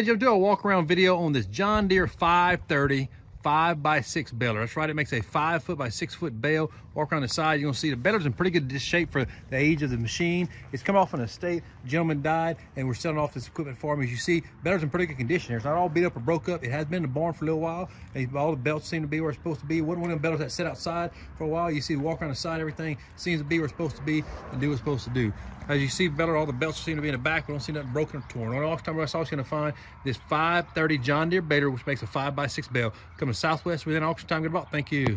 edge, you'll do a walk around video on this John Deere 530 5x6 baler. That's right, it makes a 5-foot by 6-foot bale. Walk around the side, you're gonna see the baler's in pretty good shape for the age of the machine. It's come off an estate, gentleman died, and we're selling off this equipment for him. As you see, baler's in pretty good condition here. It's not all beat up or broke up. It has been in the barn for a little while, and all the belts seem to be where it's supposed to be. One of them balers that sit outside for a while, you see, walk around the side, everything seems to be where it's supposed to be and do what's supposed to do. As you see, baler, all the belts seem to be in the back. We don't see nothing broken or torn. On the off time, I was always gonna find this 530 John Deere baler, which makes a 5x6 bale. Coming southwest within auction time. Good luck. Thank you.